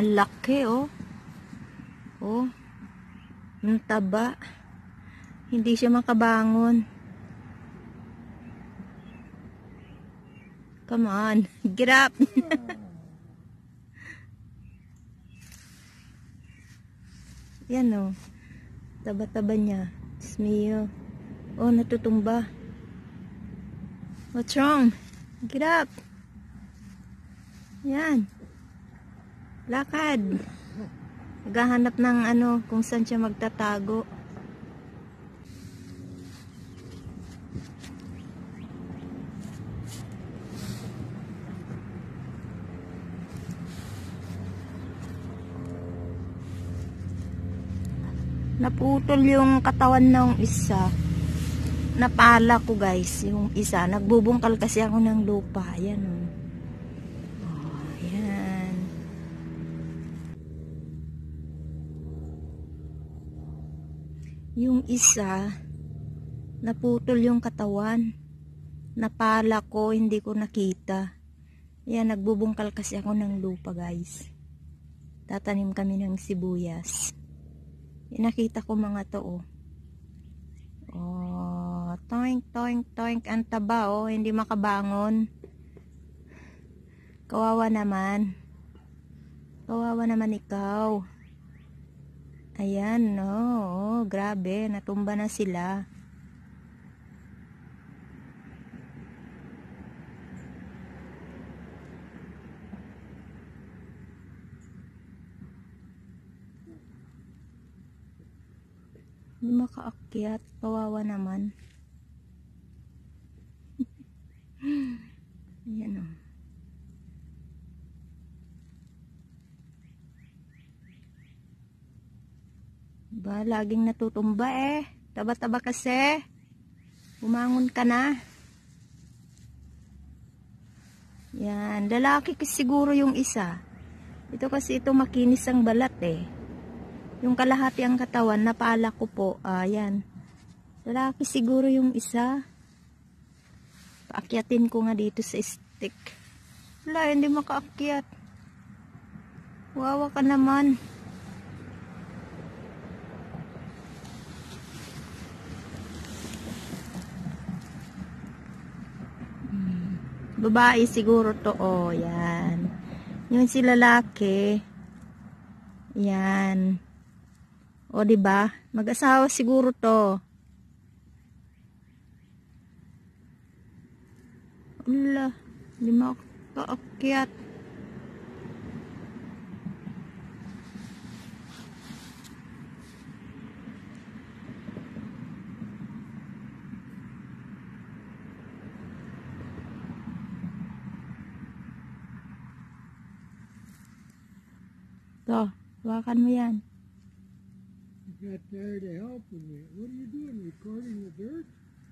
Ang laki, oh. Oh. Ang taba. Hindi siya makabangon. Come on. Get up. Yan, oh. Taba-taba niya. Smeo. Oh, natutumba. What's wrong? Get up. Yan. Lakad. Naghahanap ng ano, kung saan siya magtatago. Naputol yung katawan ng isa. Napala ko, guys, yung isa. Nagbubungkal kasi ako ng lupa. Ayan, oh. Oh, ayan. Yung isa, naputol yung katawan. Napala ko, hindi ko nakita. Ayan, nagbubungkal kasi ako ng lupa, guys. Tatanim kami ng sibuyas. Nakita ko mga to, oh. Oh. Toink, toink, toink. Ang taba, oh. Hindi makabangon. Kawawa naman. Kawawa naman ikaw. Ayan, oh. Grabe. Natumba na sila. Hindi makaakyat. Kawawa naman. Ayan, oh. Ba, laging natutumba, eh. Taba-taba kasi. Bumangon ka na. Yan, lalaki kasi siguro yung isa. Ito kasi ito makinis ang balat, eh. Yung kalahati ang katawan, napala ko po. Ayan. Lalaki siguro yung isa. Paakyatin ko nga dito sa stick. Wala, hindi makaakyat. Wawa ka naman. Babae siguro to. Oh, yan. Yun si lalaki. Yan. O, diba? Mag-asawa siguro to. Wala, hindi makaakyat. Ito, hawakan mo yan. You got tired of helping me. What are you doing? Recording the dirt?